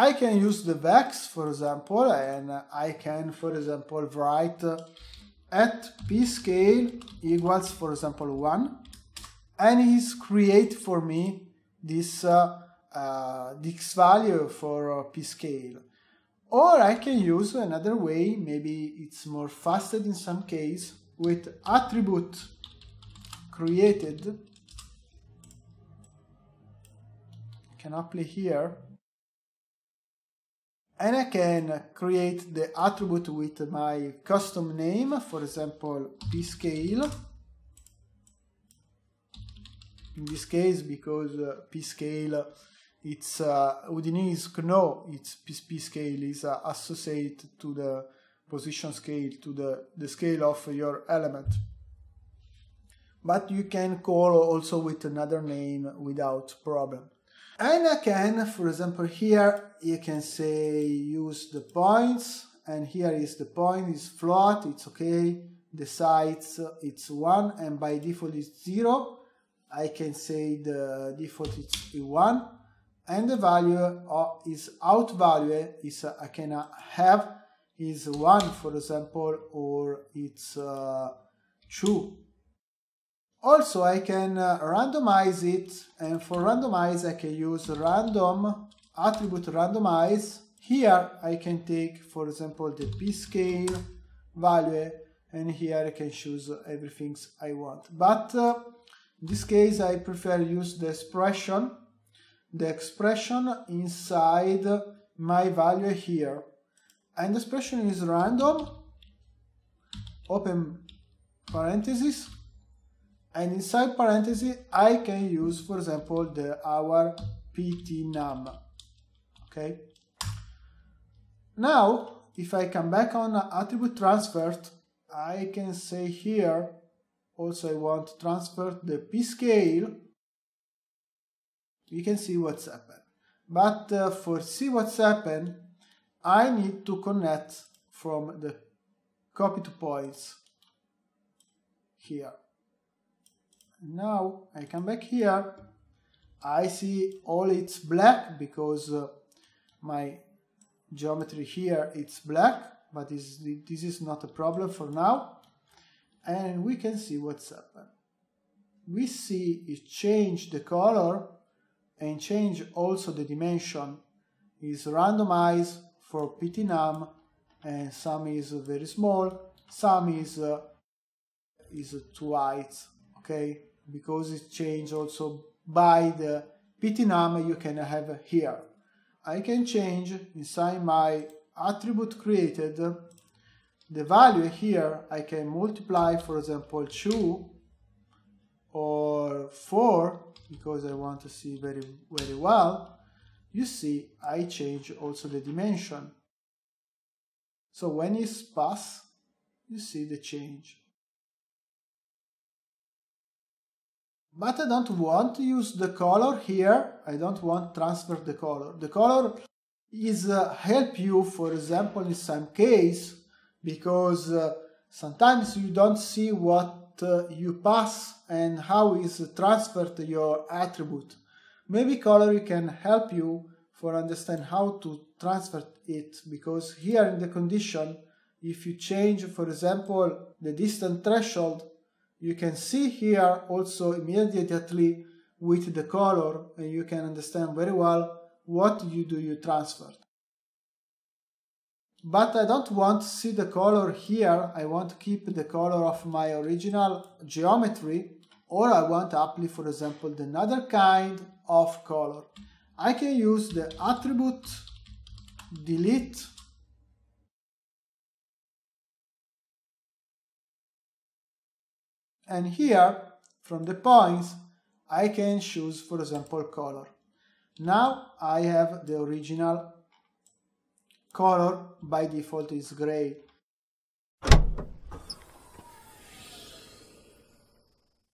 I can use the vex, for example, and I can, for example, write at pscale equals, for example, 1, and he's create for me this this value for pscale. Or I can use another way, maybe it's more faster in some case, with attribute created. I can apply here, and I can create the attribute with my custom name, for example, pscale. In this case, because pscale, it's Houdini is no, it's pscale is associated to the position scale, to the scale of your element. But you can call also with another name without problem. And I can, for example, here you can say use the points, and here is the point, is float, it's okay, the size it's 1, and by default it's 0. I can say the default is 1, and the value is out value is I can have is 1, for example, or it's 2. Also I can randomize it, and for randomize I can use random attribute randomize. Here I can take, for example, the pscale value, and here I can choose everything I want, but in this case I prefer use the expression inside my value here, and the expression is random open parenthesis, and inside parenthesis I can use, for example, our PTNUM. Okay, now if I come back on attribute transferred, I can say here also I want to transfer the pscale. You can see what's happened, but for see what's happened I need to connect from the copy to points here. Now I come back here, I see all it's black because my geometry here it's black, but this is not a problem for now, and we can see what's happened. We see it changed the color and change also the dimension, is randomized for PTNUM, and some is very small, some is twice, okay, because it changed also by the PTNUM you can have here. I can change inside my attribute created the value here. I can multiply, for example, 2 or 4 because I want to see very, very well. You see I change also the dimension, so when it's pass you see the change. But I don't want to use the color here, I don't want to transfer the color. The color is help you, for example, in some case, because sometimes you don't see what you pass and how is transferred your attribute. Maybe color can help you for understand how to transfer it, because here in the condition, if you change, for example, the distance threshold, you can see here also immediately with the color, and you can understand very well what you transfer. But I don't want to see the color here, I want to keep the color of my original geometry, or I want to apply, for example, another kind of color. I can use the attribute delete, and here from the points I can choose, for example, color. Now I have the original color, by default is gray.